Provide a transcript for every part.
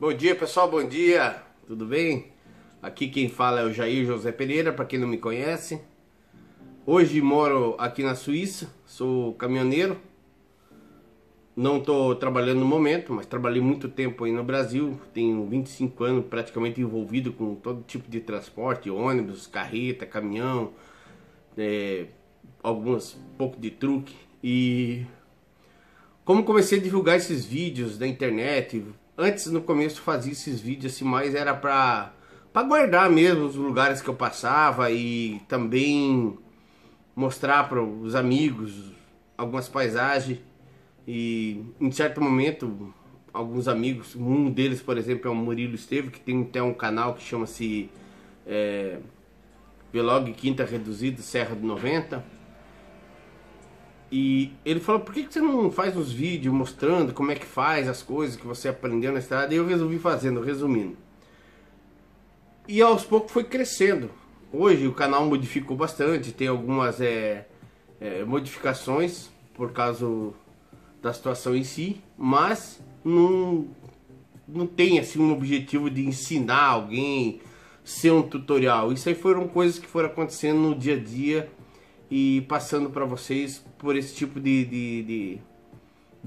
Bom dia, pessoal, bom dia, tudo bem? Aqui quem fala é o Jair José Pereira, para quem não me conhece. Hoje moro aqui na Suíça, sou caminhoneiro. Não estou trabalhando no momento, mas trabalhei muito tempo aí no Brasil. Tenho 25 anos praticamente envolvido com todo tipo de transporte, ônibus, carreta, caminhão, pouco de truque. E como comecei a divulgar esses vídeos na internet... Antes, no começo, fazia esses vídeos assim, mas era pra guardar mesmo os lugares que eu passava e também mostrar para os amigos algumas paisagens. E em certo momento, alguns amigos, um deles, por exemplo, é o Murilo Esteve, que tem até um canal que chama-se Vlog Quinta Reduzido Serra de 90. E ele falou, por que você não faz uns vídeos mostrando como é que faz as coisas que você aprendeu na estrada? E eu resolvi fazendo, resumindo. E aos poucos foi crescendo. Hoje o canal modificou bastante, tem algumas modificações por causa da situação em si. Mas não tem assim um objetivo de ensinar alguém, ser um tutorial. Isso aí foram coisas que foram acontecendo no dia a dia. E passando para vocês por esse tipo de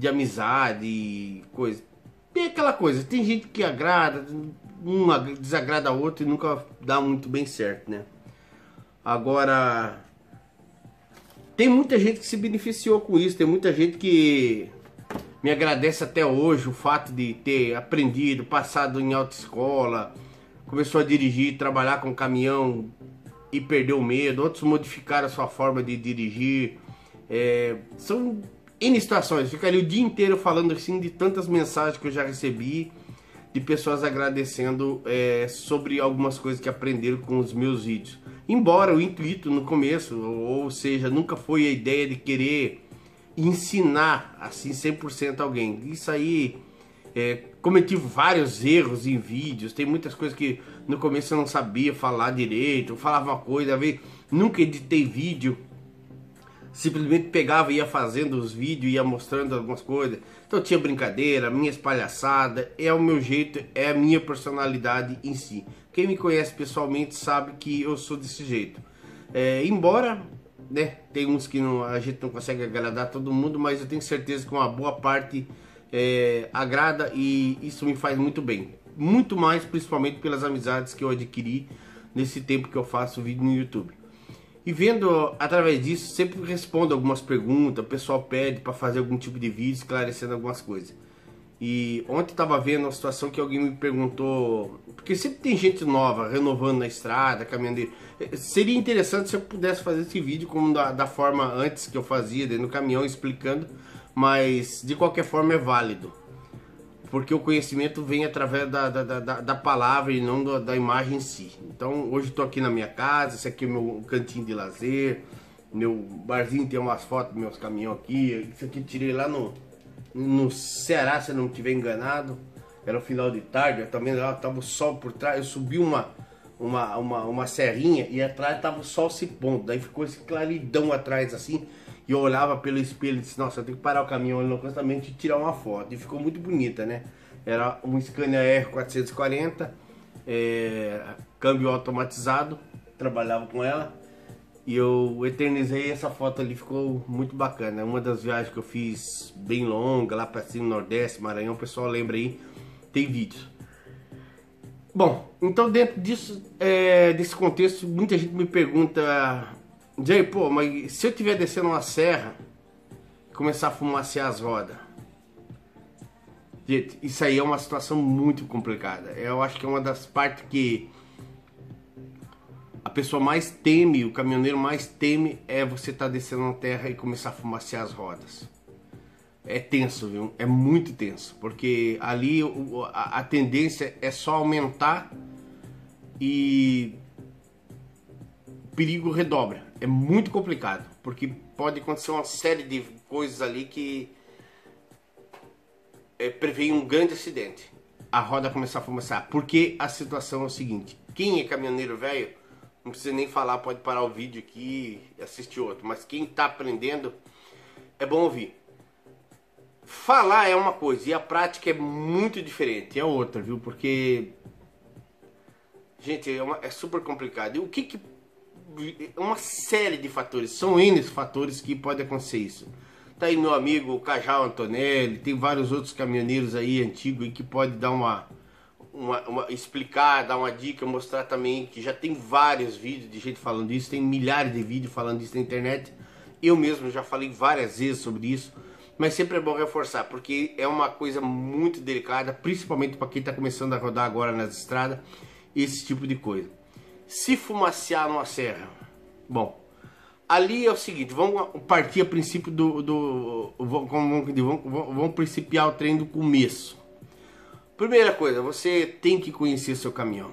amizade e coisa. Tem aquela coisa, tem gente que agrada, uma desagrada a outra e nunca dá muito bem certo, né? Agora, tem muita gente que se beneficiou com isso, tem muita gente que me agradece até hoje o fato de ter aprendido, passado em autoescola, começou a dirigir, trabalhar com caminhão... E perdeu o medo, outros modificaram a sua forma de dirigir. São N situações. Ficaria o dia inteiro falando assim de tantas mensagens que eu já recebi de pessoas agradecendo sobre algumas coisas que aprenderam com os meus vídeos. Embora o intuito no começo, ou seja, nunca foi a ideia de querer ensinar assim 100% alguém. Isso aí... cometi vários erros em vídeos, tem muitas coisas que no começo eu não sabia falar direito, eu falava uma coisa, nunca editei vídeo, simplesmente pegava e ia fazendo os vídeos, ia mostrando algumas coisas, então tinha brincadeira, minhas palhaçadas, é o meu jeito, é a minha personalidade em si. Quem me conhece pessoalmente sabe que eu sou desse jeito, embora... né, tem uns que a gente não consegue agradar todo mundo, mas eu tenho certeza que uma boa parte... agrada e isso me faz muito bem, muito mais principalmente pelas amizades que eu adquiri nesse tempo que eu faço vídeo no YouTube. E vendo através disso, sempre respondo algumas perguntas, o pessoal pede para fazer algum tipo de vídeo esclarecendo algumas coisas. E ontem estava vendo uma situação que alguém me perguntou, porque sempre tem gente nova renovando na estrada, caminhoneiro. Seria interessante se eu pudesse fazer esse vídeo como da forma antes que eu fazia dentro do caminhão explicando. Mas de qualquer forma é válido, porque o conhecimento vem através da palavra e não da imagem em si. Então hoje estou aqui na minha casa, esse aqui é o meu cantinho de lazer, meu barzinho tem umas fotos dos meus caminhões aqui. Isso aqui eu tirei lá no Ceará, se eu não estiver enganado, era o final de tarde, também lá estava o sol por trás, eu subi uma serrinha e atrás estava o sol se pondo, daí ficou esse claridão atrás assim. E eu olhava pelo espelho e disse, nossa, eu tenho que parar o caminhão constantemente e tirar uma foto. E ficou muito bonita, né? Era um Scania R440, câmbio automatizado, trabalhava com ela. E eu eternizei essa foto ali, ficou muito bacana. É uma das viagens que eu fiz bem longa, lá pra cima, Nordeste, Maranhão, o pessoal lembra aí, tem vídeos. Bom, então dentro disso, desse contexto, muita gente me pergunta... Jay, pô, mas se eu estiver descendo uma serra e começar a fumacear as rodas? Gente, isso aí é uma situação muito complicada. Eu acho que é uma das partes que a pessoa mais teme, o caminhoneiro mais teme, é você estar descendo uma terra e começar a fumacear as rodas. É tenso, viu? É muito tenso, porque ali a tendência é só aumentar e o perigo redobra. É muito complicado, porque pode acontecer uma série de coisas ali que prevêem um grande acidente. A roda começar a fumaçar, porque a situação é o seguinte, quem é caminhoneiro velho, não precisa nem falar, pode parar o vídeo aqui e assistir outro, mas quem está aprendendo, é bom ouvir. falar é uma coisa e a prática é muito diferente, é outra, viu? Porque, gente, é super complicado. E o que que... uma série de fatores, são N fatores que pode acontecer isso. Tá aí meu amigo Cajal Antonelli, tem vários outros caminhoneiros aí antigos que pode dar explicar, dar uma dica, mostrar também, que já tem vários vídeos de gente falando isso, tem milhares de vídeos falando isso na internet. Eu mesmo já falei várias vezes sobre isso, mas sempre é bom reforçar, porque é uma coisa muito delicada, principalmente para quem está começando a rodar agora nas estradas, esse tipo de coisa. Se fumaciar numa serra, bom, ali é o seguinte, vamos partir a princípio vamos principiar o treino do começo. Primeira coisa, você tem que conhecer seu caminhão,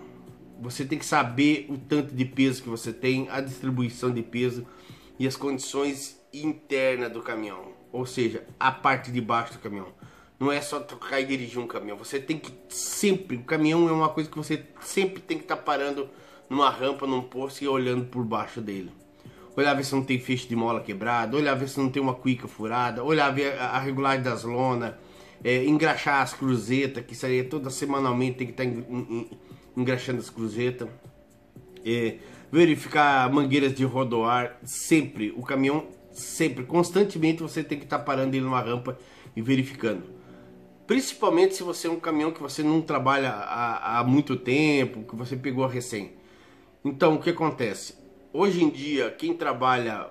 você tem que saber o tanto de peso que você tem, a distribuição de peso e as condições internas do caminhão, ou seja, a parte de baixo do caminhão. Não é só trocar e dirigir um caminhão, você tem que sempre, o caminhão é uma coisa que você sempre tem que estar parando numa rampa, num posto e olhando por baixo dele. Olhar ver se não tem feixe de mola quebrado, olhar ver se não tem uma cuíca furada, olhar ver a regulagem das lonas, engraxar as cruzetas, que seria toda semanalmente tem que estar engraxando as cruzetas, verificar mangueiras de rodoar, sempre, o caminhão sempre, constantemente você tem que estar parando ele numa rampa e verificando. Principalmente se você é um caminhão que você não trabalha há muito tempo, que você pegou recém. Então, o que acontece? Hoje em dia, quem trabalha,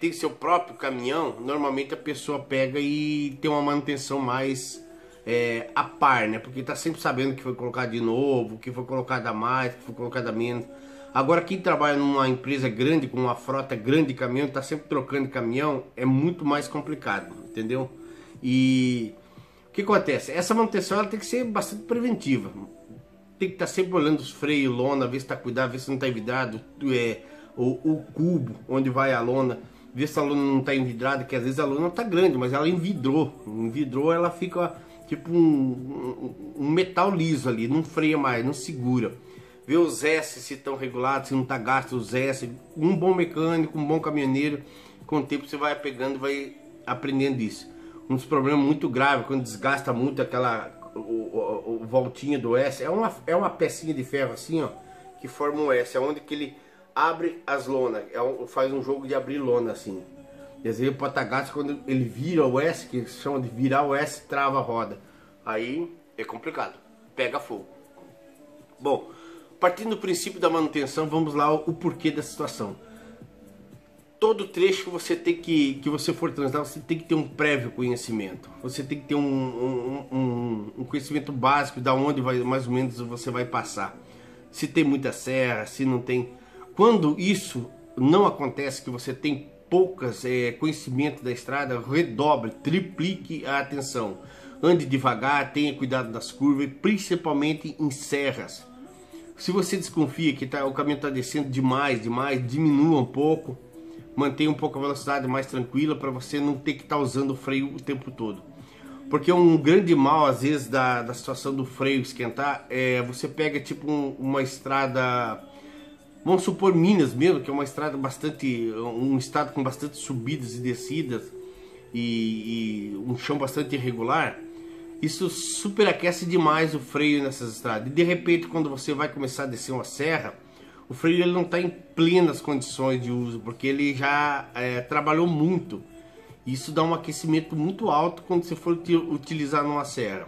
tem seu próprio caminhão, normalmente a pessoa pega e tem uma manutenção mais a par, né? Porque tá sempre sabendo que foi colocado de novo, que foi colocado a mais, que foi colocado a menos. Agora, quem trabalha numa empresa grande, com uma frota grande de caminhão, tá sempre trocando de caminhão, é muito mais complicado, entendeu? E o que acontece? Essa manutenção ela tem que ser bastante preventiva. Tem que estar sempre olhando os freios, lona, ver se está cuidado, ver se não está envidrado, o cubo onde vai a lona, ver se a lona não está envidrada, que às vezes a lona não está grande, mas ela envidrou, ela fica tipo um metal liso ali, não freia mais, não segura. Ver os S se estão regulados, se não está gasto os S, um bom mecânico, um bom caminhoneiro, com o tempo você vai pegando, vai aprendendo isso. Um dos problemas muito graves, quando desgasta muito aquela... O voltinho do S é uma pecinha de ferro assim, ó, que forma um S, é onde que ele abre as lonas, faz um jogo de abrir lona assim. Quer dizer, o patagaço, quando ele vira o S, que chama de virar o S, trava a roda, aí é complicado, pega fogo. Bom, partindo do princípio da manutenção, vamos lá o porquê da situação. Todo trecho que você tem que você for transitar, você tem que ter um prévio conhecimento. Você tem que ter um conhecimento básico da onde vai, mais ou menos você vai passar. Se tem muita serra, se não tem. Quando isso não acontece, que você tem poucas conhecimento da estrada, redobre, triplique a atenção. Ande devagar, tenha cuidado das curvas, principalmente em serras. Se você desconfia que o caminho está descendo demais, diminua um pouco. Mantenha um pouco a velocidade mais tranquila para você não ter que estar usando o freio o tempo todo. Porque um grande mal, às vezes, da situação do freio esquentar, você pega tipo uma estrada, vamos supor Minas mesmo, que é uma estrada bastante, um estado com bastante subidas e descidas e um chão bastante irregular. Isso superaquece demais o freio nessas estradas. E de repente, quando você vai começar a descer uma serra, o freio ele não está em plenas condições de uso, porque ele já trabalhou muito. Isso dá um aquecimento muito alto quando você for utilizar numa serra.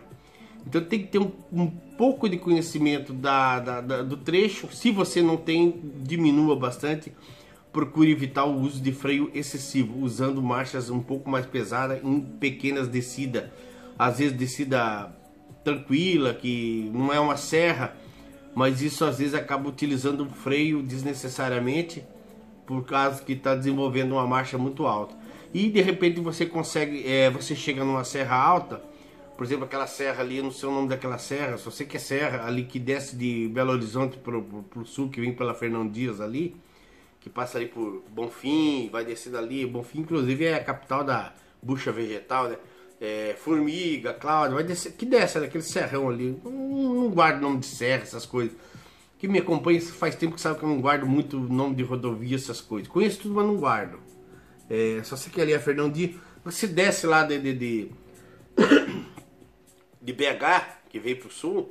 Então tem que ter um pouco de conhecimento do trecho. Se você não tem, diminua bastante. Procure evitar o uso de freio excessivo, usando marchas um pouco mais pesadas em pequenas descidas. Às vezes descida tranquila, que não é uma serra, mas isso às vezes acaba utilizando o freio desnecessariamente, por causa que está desenvolvendo uma marcha muito alta. E de repente você consegue, você chega numa serra alta, por exemplo aquela serra ali, eu não sei o nome daquela serra, só sei que é serra ali que desce de Belo Horizonte para o sul, que vem pela Fernão Dias ali, que passa ali por Bonfim, vai descendo ali, Bonfim inclusive é a capital da bucha vegetal, né? Formiga, Cláudia, vai descer, que desce daquele serrão ali, não guardo nome de serra, essas coisas. Que me acompanha faz tempo que sabe que eu não guardo muito nome de rodovia, essas coisas. Conheço tudo, mas não guardo. Só sei que ali é Fernão Dias. Você desce lá de BH, que veio pro sul,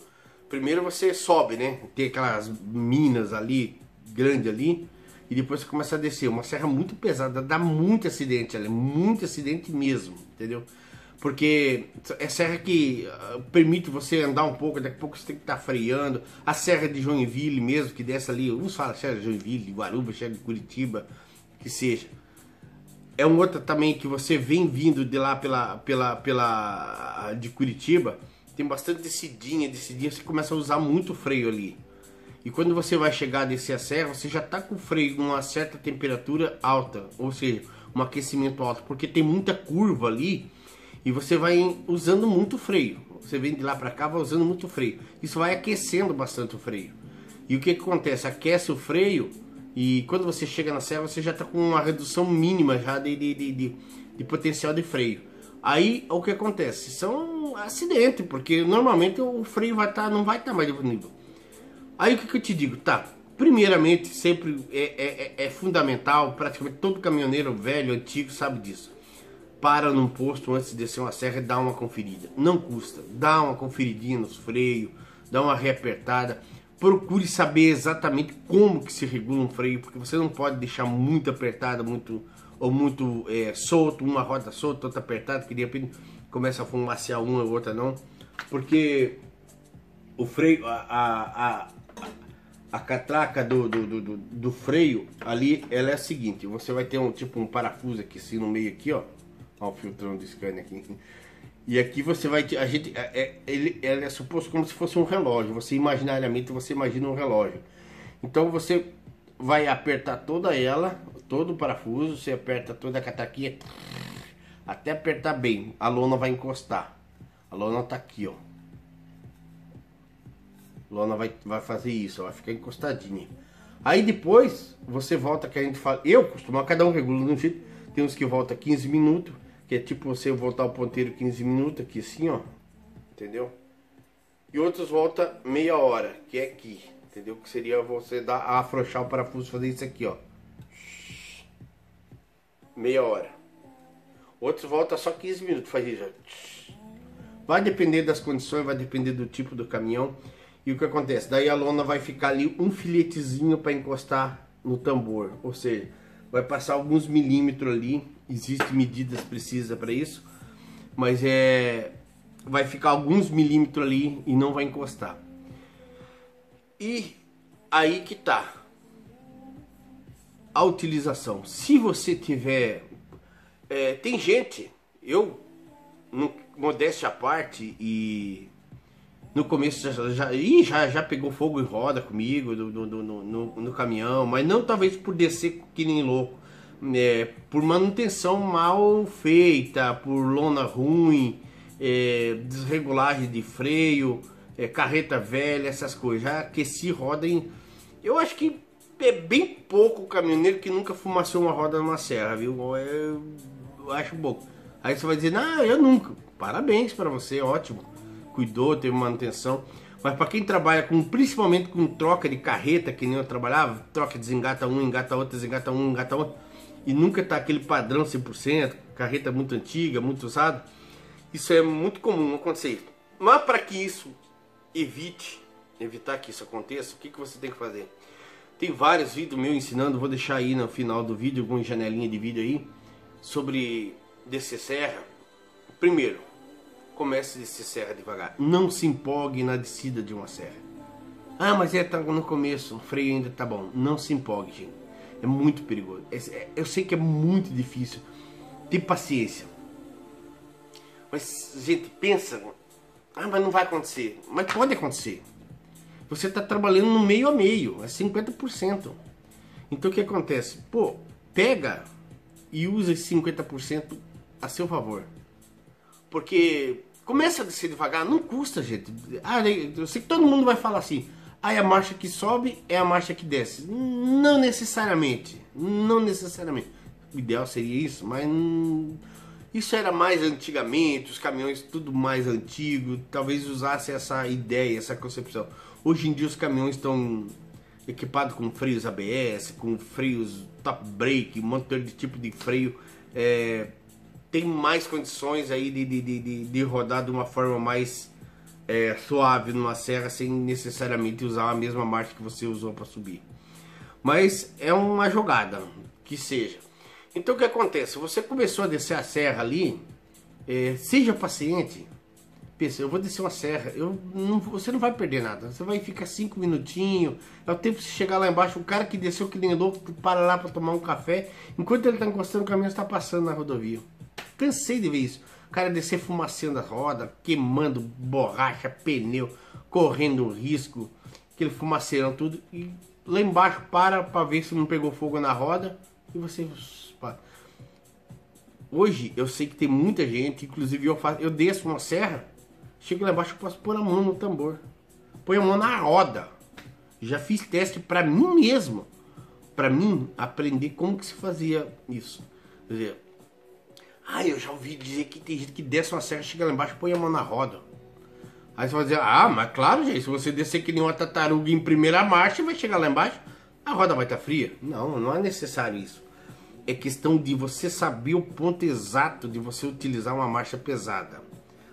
primeiro você sobe, né? Tem aquelas minas ali, grande ali, e depois você começa a descer. Uma serra muito pesada, dá muito acidente, ela é muito acidente mesmo, entendeu? Porque é serra que permite você andar um pouco, daqui a pouco você tem que estar freando. A serra de Joinville mesmo, que desce ali, uns falam serra de Joinville, de Guaruba, serra de Curitiba, que seja. É um outro também que você vem vindo de lá de Curitiba, tem bastante descidinha, você começa a usar muito freio ali. E quando você vai chegar a descer a serra, você já tá com o freio numa certa temperatura alta, ou seja, um aquecimento alto, porque tem muita curva ali e você vai usando muito freio. Você vem de lá para cá, vai usando muito freio. Isso vai aquecendo bastante o freio. E o que acontece? Aquece o freio. E quando você chega na serra, você já está com uma redução mínima já de potencial de freio. Aí, o que acontece? São acidentes, porque normalmente o freio não vai estar mais disponível. Aí, o que eu te digo? Tá, primeiramente, sempre é fundamental, praticamente todo caminhoneiro velho, antigo, sabe disso. Para num posto antes de descer uma serra e dá uma conferida. Não custa, dá uma conferidinha nos freios, dá uma reapertada. Procure saber exatamente como que se regula um freio, porque você não pode deixar muito apertado, muito solto, uma roda solta, outra apertada, que de repente começa a fumacear uma ou outra não, porque o freio, a catraca do freio ali, ela é a seguinte: você vai ter um parafuso aqui assim no meio aqui, ó, o filtrão do Scania aqui. E aqui você vai, ele é suposto como se fosse um relógio, você imaginariamente, você imagina um relógio. Então você vai apertar toda ela, todo o parafuso, você aperta toda a cataquinha, até apertar bem, a lona vai encostar. A lona tá aqui, ó. A lona vai fazer isso, ó, vai ficar encostadinha. Aí depois, você volta, que a gente fala, eu costumo, cada um regula de um jeito, tem uns que volta 15 minutos. Que é tipo você voltar o ponteiro 15 minutos aqui assim, ó, entendeu? E outros volta meia hora, que é aqui, entendeu? Que seria você afrouxar o parafuso, fazer isso aqui, ó, meia hora. Outros volta só 15 minutos, faz isso. Vai depender das condições, vai depender do tipo do caminhão. E o que acontece? Daí a lona vai ficar ali um filetezinho para encostar no tambor, ou seja, vai passar alguns milímetros ali. Existem medidas precisas para isso, mas vai ficar alguns milímetros ali e não vai encostar. E aí que tá a utilização. Se você tiver, tem gente, eu, modéstia à parte, e no começo já pegou fogo em roda comigo no caminhão, mas não talvez por descer que nem louco, por manutenção mal feita, por lona ruim, desregulagem de freio, carreta velha, essas coisas. Já aqueci roda em... Eu acho que é bem pouco o caminhoneiro que nunca fumaçou uma roda numa serra, viu? Eu acho pouco. Aí você vai dizer, não, eu nunca. Parabéns para você, ótimo. Cuidou, teve manutenção. Mas para quem trabalha principalmente com troca de carreta, que nem eu trabalhava, troca, desengata um, engata outro, desengata um, engata outro, e nunca tá aquele padrão 100%, carreta muito antiga, muito usada, isso é muito comum acontecer. Mas para que isso evitar que isso aconteça, o que você tem que fazer? Tem vários vídeos meus ensinando, vou deixar aí no final do vídeo, alguma janelinha de vídeo aí, sobre descer serra. Primeiro, comece a descer serra devagar, não se empolgue na descida de uma serra. Ah, mas tá no começo, o freio ainda tá bom. Não se empolgue, gente. É muito perigoso. Eu sei que é muito difícil. Tem paciência. Mas, gente, pensa. Ah, mas não vai acontecer. Mas pode acontecer. Você está trabalhando no meio a meio. É 50%. Então, o que acontece? Pô, pega e usa esse 50% a seu favor. Porque começa a descer devagar. Não custa, gente. Ah, eu sei que todo mundo vai falar assim. Aí a marcha que sobe é a marcha que desce. Não necessariamente. Não necessariamente. O ideal seria isso, mas... Isso era mais antigamente, os caminhões tudo mais antigo. Talvez usasse essa ideia, essa concepção. Hoje em dia os caminhões estão equipados com freios ABS, com freios top brake, um montão de tipo de freio. Tem mais condições aí de rodar de uma forma mais suave numa serra sem necessariamente usar a mesma marcha que você usou para subir. Mas é uma jogada, que seja. Então o que acontece? Você começou a descer a serra ali, seja paciente. Pensa, eu vou descer uma serra, você não vai perder nada. Você vai ficar 5 minutinhos, é o tempo de chegar lá embaixo. O cara que desceu que nem louco, para lá para tomar um café. Enquanto ele está encostando o caminho, está passando na rodovia. Cansei de ver isso. O cara descer fumacendo a roda, queimando borracha, pneu, correndo risco. Aquele fumaceirão, tudo. E lá embaixo para ver se não pegou fogo na roda. E você... Hoje eu sei que tem muita gente, inclusive eu desço uma serra. Chego lá embaixo, eu posso pôr a mão no tambor. Põe a mão na roda. Já fiz teste pra mim mesmo. Pra mim, aprender como que se fazia isso. Quer dizer, eu já ouvi dizer que tem gente que desce uma serra, chega lá embaixo, põe a mão na roda. Aí você vai dizer, mas claro, gente, se você descer que nem uma tartaruga em primeira marcha, vai chegar lá embaixo, a roda vai estar fria. Não, não é necessário isso. É questão de você saber o ponto exato de você utilizar uma marcha pesada.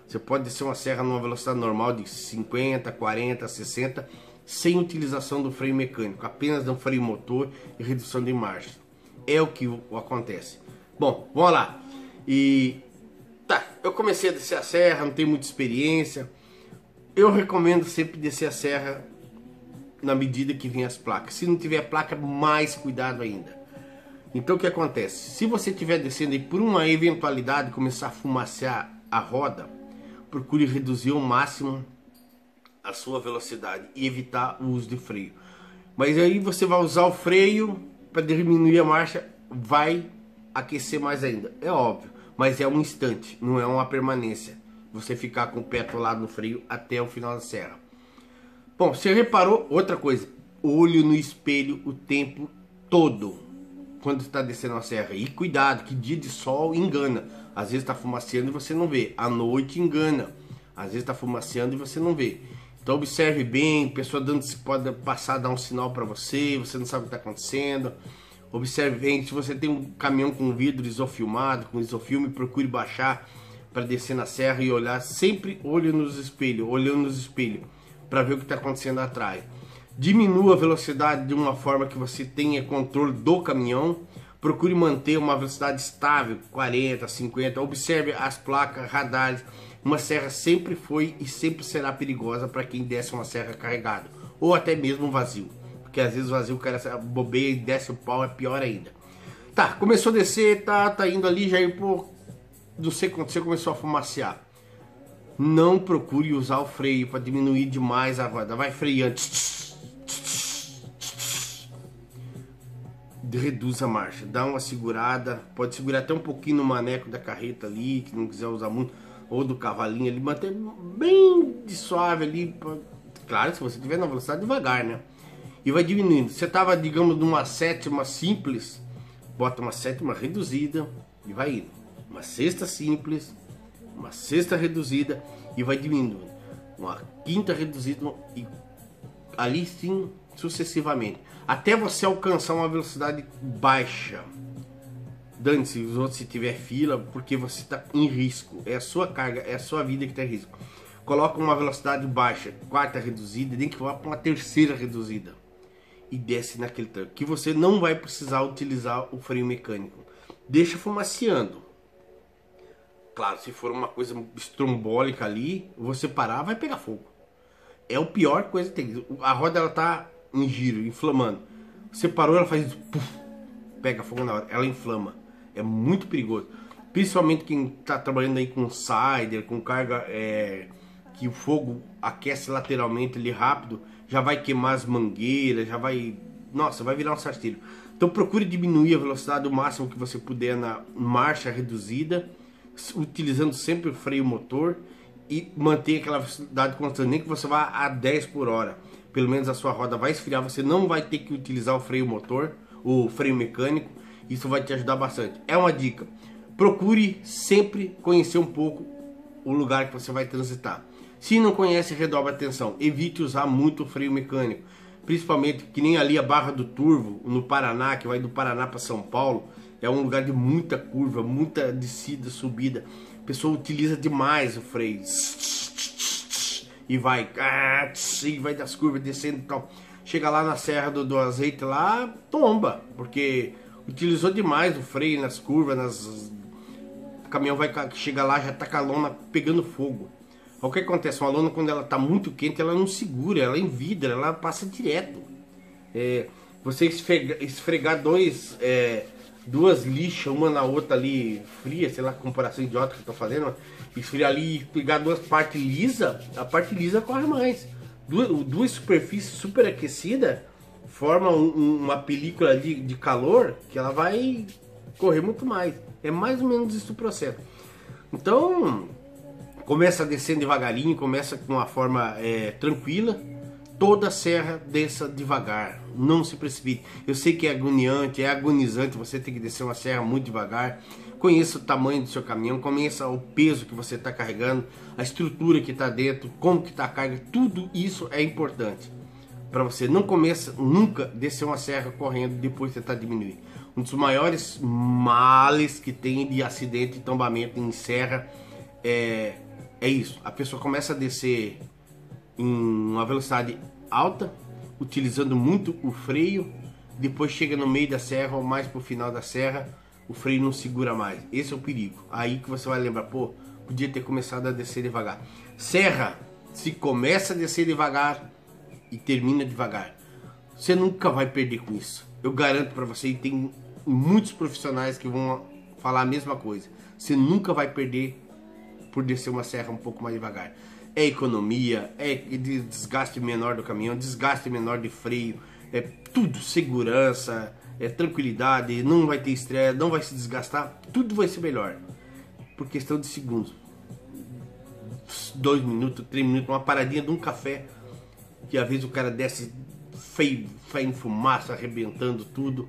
Você pode descer uma serra numa velocidade normal de 50, 40, 60, sem utilização do freio mecânico, apenas do freio motor e redução de marcha. É o que acontece. Bom, vamos lá. E tá, eu comecei a descer a serra, não tenho muita experiência. Eu recomendo sempre descer a serra na medida que vem as placas. Se não tiver placa, mais cuidado ainda. Então o que acontece? Se você estiver descendo e por uma eventualidade começar a fumacear a roda, procure reduzir ao máximo a sua velocidade e evitar o uso de freio. Mas aí você vai usar o freio para diminuir a marcha, vai aquecer mais ainda, é óbvio, mas é um instante, não é uma permanência. Você ficar com o pé atolado no freio até o final da serra. Bom, você reparou outra coisa, olho no espelho o tempo todo quando está descendo a serra. E cuidado, que dia de sol engana. Às vezes está fumaceando e você não vê. À noite engana. Às vezes está fumaceando e você não vê. Então observe bem. Pessoa pode passar a dar um sinal para você. Você não sabe o que está acontecendo. Observe bem. Se você tem um caminhão com vidro isofilmado, com isofilme, procure baixar para descer na serra e olhar. Sempre olhando nos espelhos, para ver o que está acontecendo atrás. Diminua a velocidade de uma forma que você tenha controle do caminhão. Procure manter uma velocidade estável, 40, 50. Observe as placas, radares. Uma serra sempre foi e sempre será perigosa para quem desce uma serra carregada. Ou até mesmo vazio. Porque às vezes vazio o cara bobeia e desce o pau, é pior ainda. Tá, começou a descer, tá indo ali, já pô, não sei o que aconteceu, começou a fumacear. Não procure usar o freio para diminuir demais a roda. Vai freando. Reduz a marcha, dá uma segurada, pode segurar até um pouquinho no maneco da carreta ali, que não quiser usar muito, ou do cavalinho ali, manter bem de suave ali, claro, se você tiver na velocidade devagar, né? E vai diminuindo. Você tava, digamos, numa sétima simples, bota uma sétima reduzida e vai indo, uma sexta simples, uma sexta reduzida e vai diminuindo, uma quinta reduzida e ali sim sucessivamente, até você alcançar uma velocidade baixa. Dane-se os outros se tiver fila, porque você está em risco, é a sua carga, é a sua vida que está em risco. Coloca uma velocidade baixa, quarta reduzida, nem que vá para uma terceira reduzida e desce naquele tranco, que você não vai precisar utilizar o freio mecânico. Deixa fumaceando, claro, se for uma coisa estrombólica ali, você parar, vai pegar fogo, é a pior coisa que tem. A roda, ela tá em giro, inflamando. Você parou, ela faz puff, pega fogo na hora, ela inflama. É muito perigoso. Principalmente quem tá trabalhando aí com cider, com carga que o fogo aquece lateralmente ali rápido, já vai queimar as mangueiras, já vai... Nossa, vai virar um sastilho. Então procure diminuir a velocidade o máximo que você puder na marcha reduzida, utilizando sempre o freio motor e manter aquela velocidade constante, nem que você vá a 10 por hora. Pelo menos a sua roda vai esfriar, você não vai ter que utilizar o freio motor, o freio mecânico, isso vai te ajudar bastante. É uma dica, procure sempre conhecer um pouco o lugar que você vai transitar. Se não conhece, redobre a atenção, evite usar muito o freio mecânico, principalmente que nem ali a Barra do Turvo, no Paraná, que vai do Paraná para São Paulo, é um lugar de muita curva, muita descida, subida, a pessoa utiliza demais o freio. e vai das curvas descendo e tal. Chega lá na Serra do Azeite, lá tomba, porque utilizou demais o freio nas curvas, o caminhão vai chegar lá, já tá com a lona pegando fogo. O que acontece? Uma lona, quando ela tá muito quente, ela não segura, ela envidra, ela passa direto. Você esfregar duas lixas, uma na outra ali, fria, sei lá, comparação idiota que eu tô fazendo, mas esfriar ali e pegar duas partes lisas, a parte lisa corre mais. Duas superfícies super aquecidas formam uma película de calor que ela vai correr muito mais. É mais ou menos isso o processo. Então, começa a descer devagarinho, começa com uma forma tranquila. Toda a serra desça devagar, não se precipite. Eu sei que é agoniante, é agonizante, você tem que descer uma serra muito devagar. Conheça o tamanho do seu caminhão, conheça o peso que você está carregando, a estrutura que está dentro, como que está a carga, tudo isso é importante. Para você não começa nunca descer uma serra correndo, depois tentar diminuir. Um dos maiores males que tem de acidente e tombamento em serra é isso. A pessoa começa a descer em uma velocidade alta, utilizando muito o freio, depois chega no meio da serra ou mais pro final da serra, o freio não segura mais. Esse é o perigo. Aí que você vai lembrar, pô, podia ter começado a descer devagar. Serra, se começa a descer devagar e termina devagar, você nunca vai perder com isso. Eu garanto para você, e tem muitos profissionais que vão falar a mesma coisa. Você nunca vai perder por descer uma serra um pouco mais devagar. É economia, é desgaste menor do caminhão, desgaste menor de freio, é tudo, segurança, é tranquilidade, não vai ter estresse, não vai se desgastar, tudo vai ser melhor. Por questão de segundos, 2 minutos, 3 minutos, uma paradinha de um café, que às vezes o cara desce feio, em fumaça, arrebentando tudo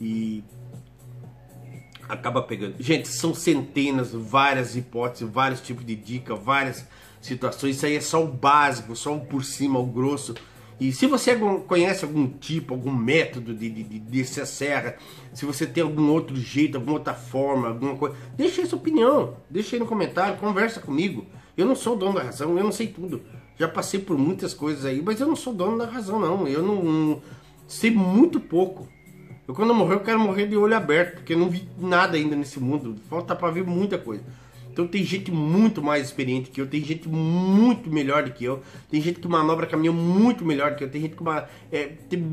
e acaba pegando. Gente, são centenas, várias hipóteses, vários tipos de dica, várias situações. Isso aí é só o básico, só o por cima, o grosso. E se você conhece algum tipo, algum método de descer a serra, se você tem algum outro jeito, alguma outra forma, alguma coisa, deixa aí sua opinião, deixa aí no comentário, conversa comigo. Eu não sou o dono da razão, eu não sei tudo. Já passei por muitas coisas aí, mas eu não sou dono da razão, não. Eu não sei muito pouco. Eu, quando eu morrer, eu quero morrer de olho aberto, porque eu não vi nada ainda nesse mundo. Falta para ver muita coisa. Então tem gente muito mais experiente que eu, tem gente muito melhor do que eu, tem gente que manobra caminhão muito melhor do que eu, tem gente que tem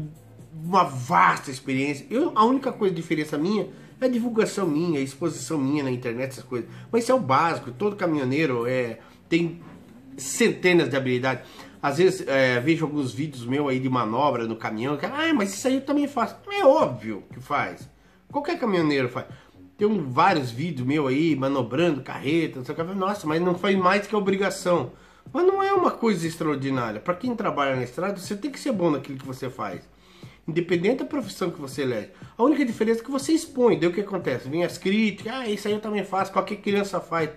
uma vasta experiência. A única coisa de diferença minha é a divulgação minha, a exposição minha na internet, essas coisas. Mas isso é o básico, todo caminhoneiro tem centenas de habilidades. Às vezes vejo alguns vídeos meus aí de manobra no caminhão, mas isso aí eu também faço. É óbvio que faz, qualquer caminhoneiro faz. Tem vários vídeos meus aí, manobrando carreta, não sei o que. Nossa, mas não faz mais que obrigação. Mas não é uma coisa extraordinária. Para quem trabalha na estrada, você tem que ser bom naquilo que você faz, independente da profissão que você elege. A única diferença é que você expõe. Daí o que acontece? Vem as críticas. Isso aí eu também faço, qualquer criança faz.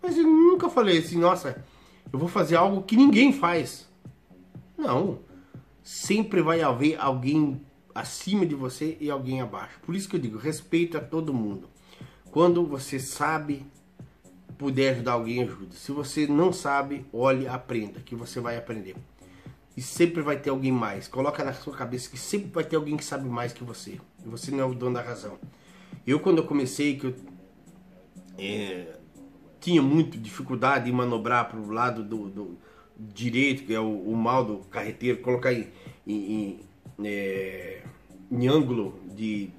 Mas eu nunca falei assim, nossa, eu vou fazer algo que ninguém faz. Não. Sempre vai haver alguém acima de você e alguém abaixo. Por isso que eu digo, respeita todo mundo. Quando você sabe, puder ajudar alguém, ajuda. Se você não sabe, olhe, aprenda, que você vai aprender. E sempre vai ter alguém mais. Coloca na sua cabeça que sempre vai ter alguém que sabe mais que você. Você não é o dono da razão. Eu, quando eu comecei, que eu tinha muita dificuldade em manobrar para o lado do direito, que é o mal do carreteiro, colocar em ângulo de,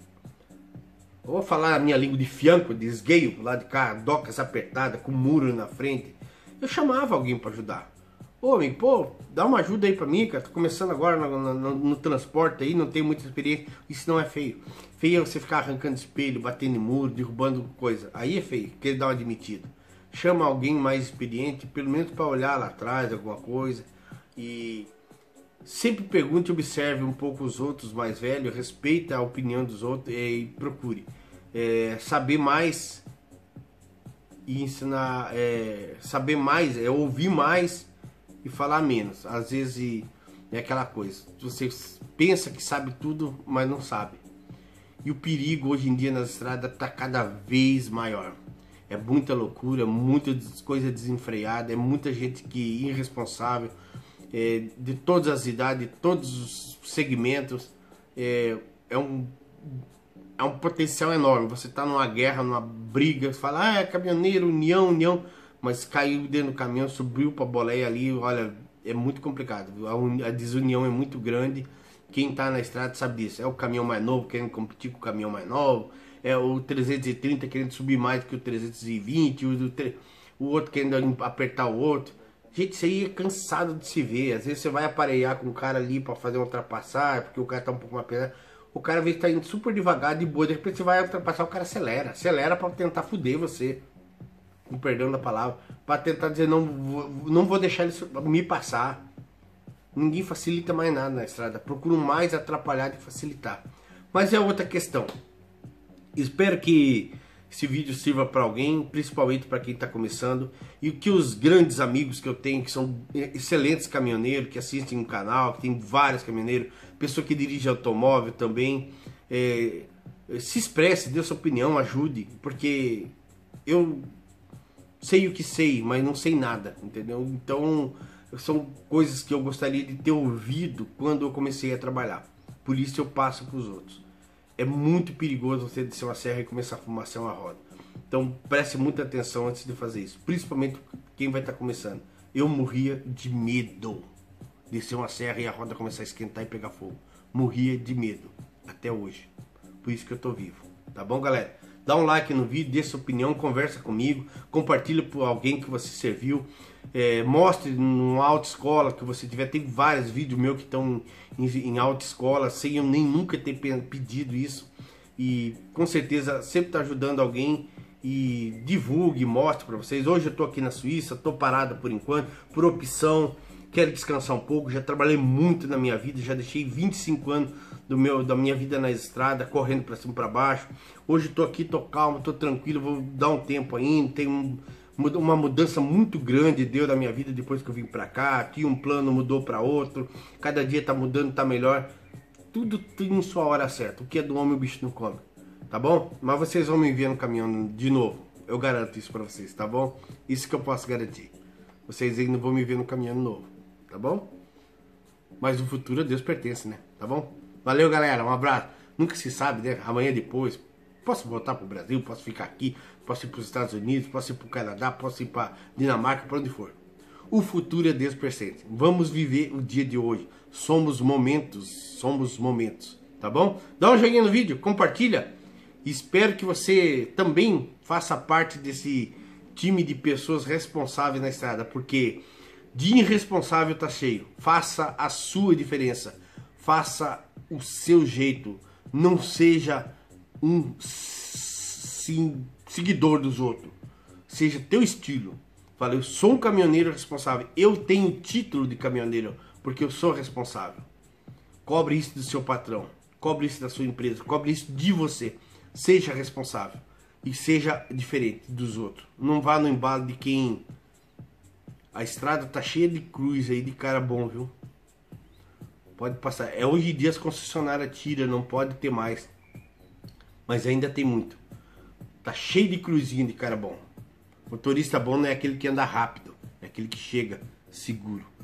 vou falar a minha língua de fianco, de esgueio, lá de cá, docas apertadas, com muro na frente. Eu chamava alguém para ajudar. Ô amigo, pô, dá uma ajuda aí para mim, cara, tô começando agora no transporte aí, não tenho muita experiência. Isso não é feio. Feio é você ficar arrancando espelho, batendo em muro, derrubando coisa. Aí é feio, que ele dá um admitido. Chama alguém mais experiente, pelo menos para olhar lá atrás, alguma coisa. E sempre pergunte e observe um pouco os outros mais velhos, respeita a opinião dos outros e procure saber mais e ensinar, saber mais, ouvir mais e falar menos. Às vezes é aquela coisa, você pensa que sabe tudo, mas não sabe. E o perigo hoje em dia nas estradas está cada vez maior. é muita loucura, muita coisa desenfreada, é muita gente que é irresponsável, de todas as idades, de todos os segmentos. É um potencial enorme. Você está numa guerra, numa briga, fala, ah, é caminhoneiro, união, mas caiu dentro do caminhão, subiu para a boleia ali, olha, é muito complicado. A desunião é muito grande. Quem está na estrada sabe disso. É o caminhão mais novo querendo competir com o caminhão mais novo, é o 330 querendo subir mais que o 320, o outro querendo apertar o outro. Gente, isso aí é cansado de se ver. Às vezes você vai aparelhar com o cara ali para fazer uma ultrapassar, porque o cara tá um pouco mais pesado. O cara vê que tá indo super devagar, de boa, de repente você vai ultrapassar, o cara acelera para tentar foder você, com perdão da palavra, para tentar dizer, não vou deixar ele me passar. Ninguém facilita mais nada na estrada, procuro mais atrapalhar do que facilitar. Mas é outra questão. Espero que esse vídeo sirva para alguém, principalmente para quem está começando. E que os grandes amigos que eu tenho, que são excelentes caminhoneiros, que assistem o canal, que tem vários caminhoneiros, pessoa que dirige automóvel também, se expresse, dê sua opinião, ajude. Porque eu sei o que sei, mas não sei nada, entendeu? Então, são coisas que eu gostaria de ter ouvido quando eu comecei a trabalhar. Por isso eu passo para os outros. É muito perigoso você descer uma serra e começar a fumaçar uma roda. Então preste muita atenção antes de fazer isso. Principalmente quem vai estar começando. Eu morria de medo de descer uma serra e a roda começar a esquentar e pegar fogo. Morria de medo. Até hoje. Por isso que eu tô vivo. Tá bom, galera? Dá um like no vídeo, dê sua opinião, conversa comigo. Compartilha por alguém que você serviu. Mostre numa autoescola que você tiver. Tem vários vídeos meus que estão em autoescola, sem eu nem nunca ter pedido isso. E com certeza sempre está ajudando alguém. E divulgue, mostre para vocês. Hoje eu estou aqui na Suíça, estou parado por enquanto, por opção. Quero descansar um pouco, já trabalhei muito na minha vida, já deixei 25 anos da minha vida na estrada, correndo para cima e para baixo. Hoje estou aqui, estou calmo, estou tranquilo, vou dar um tempo ainda, tem uma mudança muito grande deu da minha vida depois que eu vim pra cá. Tinha um plano, mudou pra outro. Cada dia tá mudando, tá melhor. Tudo tem sua hora certa. O que é do homem o bicho não come, tá bom? Mas vocês vão me ver no caminhão de novo. Eu garanto isso pra vocês, tá bom? Isso que eu posso garantir. Vocês ainda vão me ver no caminhão novo, tá bom? Mas o futuro a Deus pertence, né? Tá bom? Valeu, galera. Um abraço. Nunca se sabe, né? Amanhã depois posso voltar para o Brasil, posso ficar aqui, posso ir para os Estados Unidos, posso ir para o Canadá, posso ir para Dinamarca, para onde for. O futuro é Deus pertence. Vamos viver o dia de hoje. Somos momentos, tá bom? Dá um joinha no vídeo, compartilha. Espero que você também faça parte desse time de pessoas responsáveis na estrada, porque de irresponsável tá cheio. Faça a sua diferença, faça o seu jeito, não seja um seguidor dos outros, seja teu estilo. Fala, eu sou um caminhoneiro responsável, eu tenho o título de caminhoneiro porque eu sou responsável. Cobre isso do seu patrão, cobre isso da sua empresa, cobre isso de você. Seja responsável e seja diferente dos outros. Não vá no embalo de quem... A estrada tá cheia de cruz aí, de cara bom, viu? Pode passar, hoje em dia as concessionárias tiram, não pode ter mais. Mas ainda tem muito. Tá cheio de cruzinho de cara bom. Motorista bom não é aquele que anda rápido, é aquele que chega seguro.